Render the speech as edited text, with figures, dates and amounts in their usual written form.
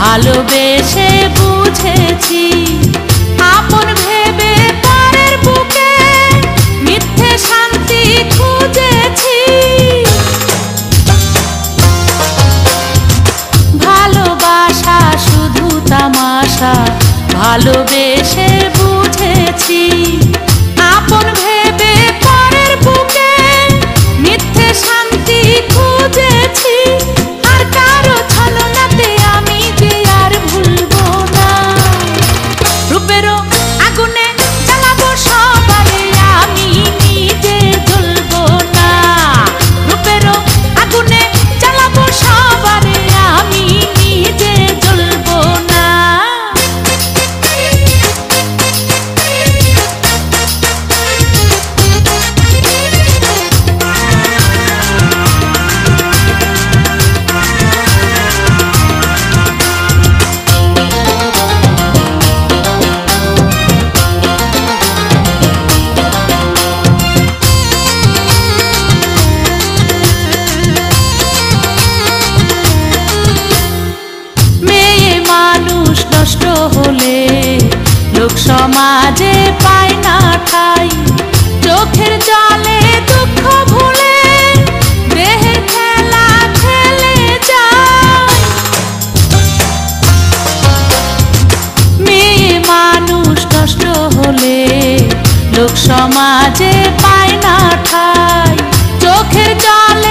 ভালোবেসে বুঝেছি আপন ভেবে পরের বুকে মিথ্যে শান্তি খুঁজেছি। ভালোবাসা শুধু তামাশা ভালোবেসে বুঝেছি আপন ভেবে পরের বুকে মিথ্যে শান্তি খুঁজেছি। समाजे पाय ना ठाई चोखेर जले दुख भूले देहेर खेला खेले जाय। मेये मानुष नष्ट होले लोक समाजे पाय ना ठाई चोखेर जले